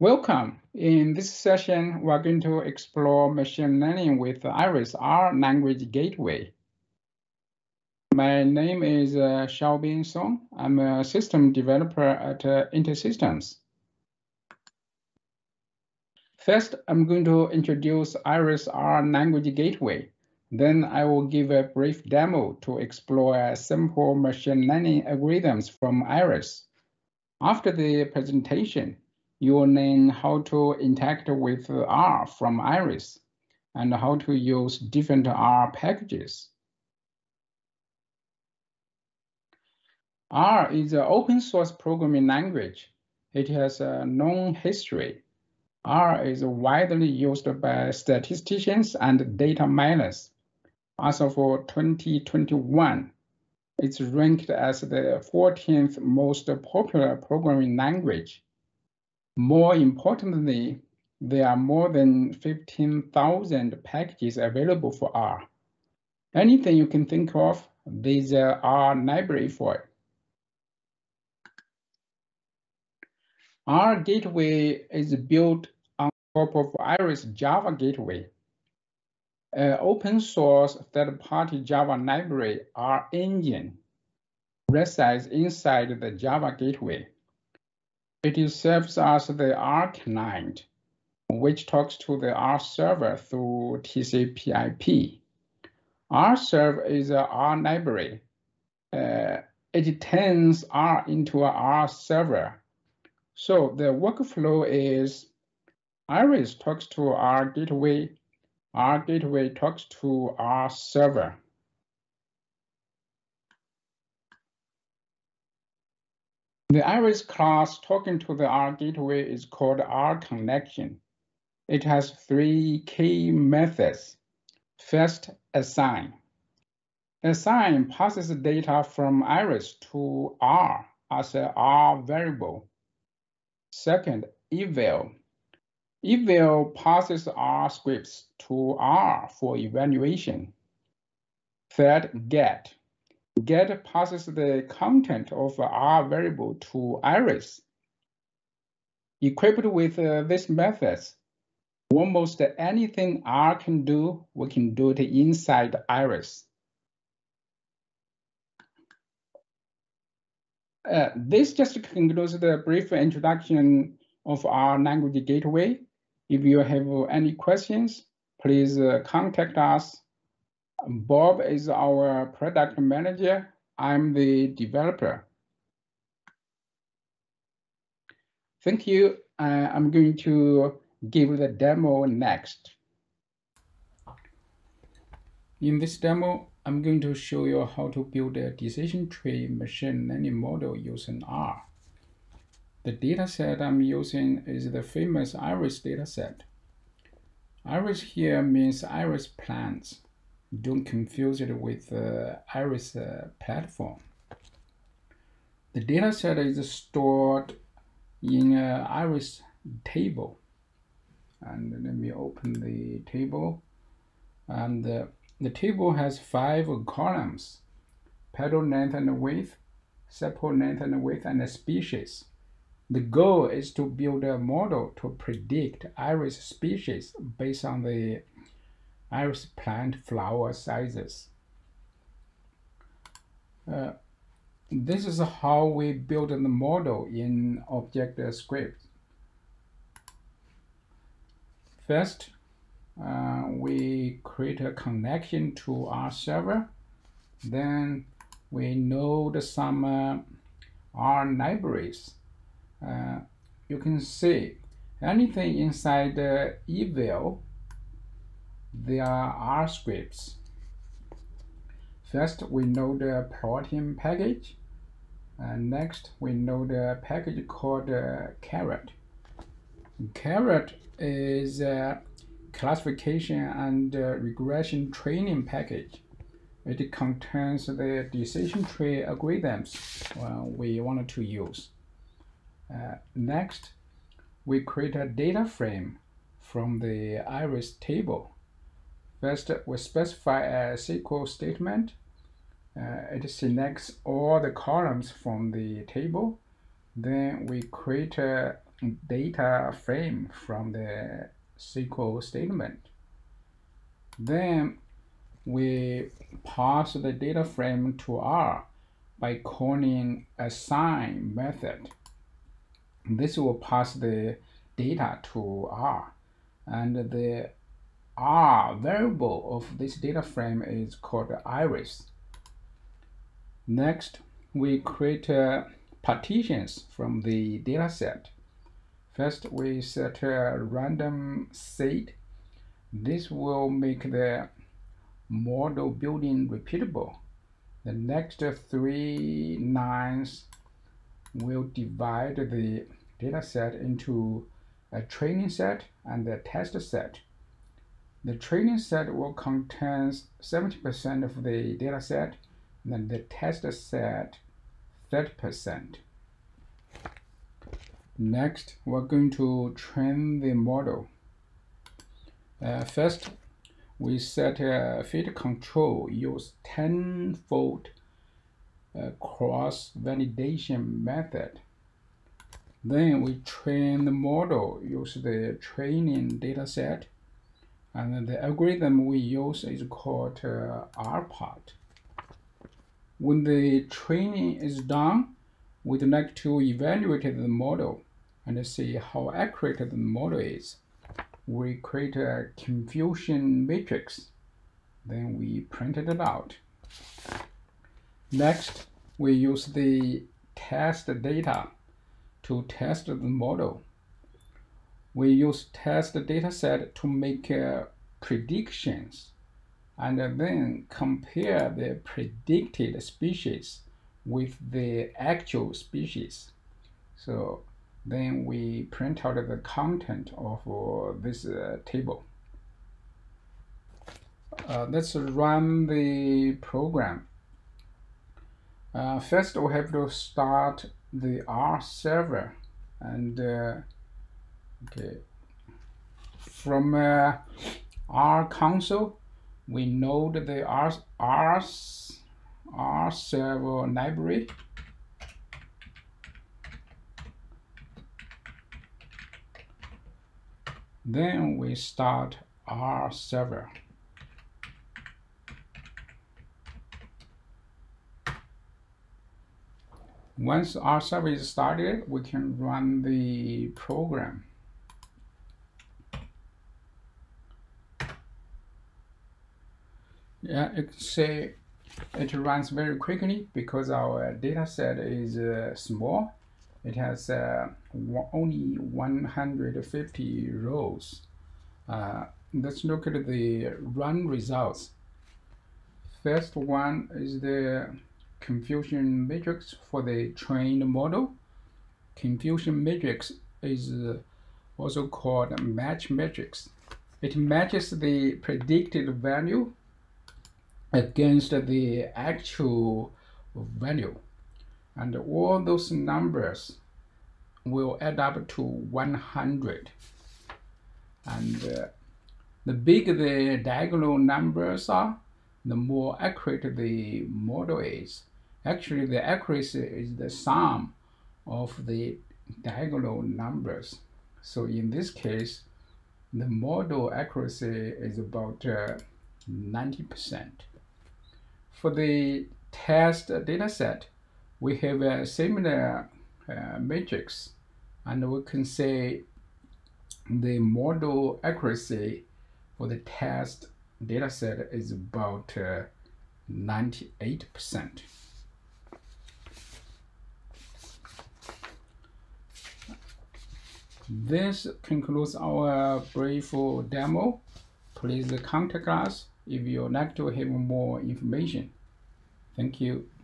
Welcome. In this session, we're going to explore machine learning with the IRIS-R Language Gateway. My name is Shiao-Bin Soong. I'm a system developer at InterSystems. First, I'm going to introduce IRIS-R Language Gateway. Then I will give a brief demo to explore simple machine learning algorithms from IRIS. After the presentation, you will learn how to interact with R from IRIS and how to use different R packages. R is an open source programming language. It has a long history. R is widely used by statisticians and data miners. As of 2021, it's ranked as the 14th most popular programming language. More importantly, there are more than 15,000 packages available for R. Anything you can think of, there's an R library for it. R Gateway is built on top of IRIS Java Gateway, an open source third-party Java library, R Engine, resides inside the Java Gateway. It serves as the R client, which talks to the R server through TCP/IP. R server is a R library. It turns R into a R server. So the workflow is IRIS talks to R gateway talks to R server. The IRIS class talking to the R gateway is called R connection. It has three key methods. First, assign. Assign passes data from IRIS to R as an R variable. Second, eval. Eval passes R scripts to R for evaluation. Third, get. Get passes the content of R variable to IRIS. Equipped with these methods, almost anything R can do, we can do it inside IRIS. This just concludes the brief introduction of our language gateway. If you have any questions, please contact us. Bob is our product manager. I'm the developer. Thank you. I'm going to give the demo next. In this demo, I'm going to show you how to build a decision tree machine learning model using R. The dataset I'm using is the famous IRIS dataset. IRIS here means IRIS plans. Don't confuse it with the IRIS platform. The dataset is stored in an IRIS table. And let me open the table. And the table has 5 columns: petal length and width, sepal length and width, and a species. The goal is to build a model to predict IRIS species based on the IRIS plant flower sizes. This is how we build the model in Object Script. First, we create a connection to our server. Then we load some R libraries. You can see anything inside the eval, there are R scripts. First, we load the plotting package. Next, we load the package called caret. Caret is classification and regression training package. It contains the decision tree algorithms we wanted to use. Next, we create a data frame from the IRIS table. First, we specify a SQL statement. It selects all the columns from the table. Then we create data frame from the SQL statement. Then we pass the data frame to R by calling assign method. This will pass the data to R, and the R variable of this data frame is called iris. Next, we create partitions from the data set. First, we set a random state. This will make the model building repeatable. The next 3 lines will divide the data set into a training set and a test set. The training set will contain 70% of the data set, and then the test set 30%. Next, we're going to train the model. First, we set a feed control, use 10-fold cross-validation method. Then we train the model, use the training data set. And the algorithm we use is called rpart. When the training is done, we'd like to evaluate the model and see how accurate the model is. We create a confusion matrix, then we print it out. Next, we use the test data to test the model. We use test dataset to make predictions, and then compare the predicted species with the actual species. So then we print out the content of this table. Let's run the program. First, we have to start the R server, and okay, from R console, we load the R server library. Then we start R server. Once R server is started, we can run the program. Yeah, you can see it runs very quickly because our data set is small. It has only 150 rows. Let's look at the run results. First one is the confusion matrix for the trained model. Confusion matrix is also called match matrix. It matches the predicted value against the actual value, and all those numbers will add up to 100. And the bigger the diagonal numbers are, the more accurate the model is. Actually, the accuracy is the sum of the diagonal numbers. So in this case, the model accuracy is about 90%. For the test dataset, we have a similar matrix, and we can say the model accuracy for the test dataset is about 98%. This concludes our brief demo. Please contact us if you'd like to have more information. Thank you.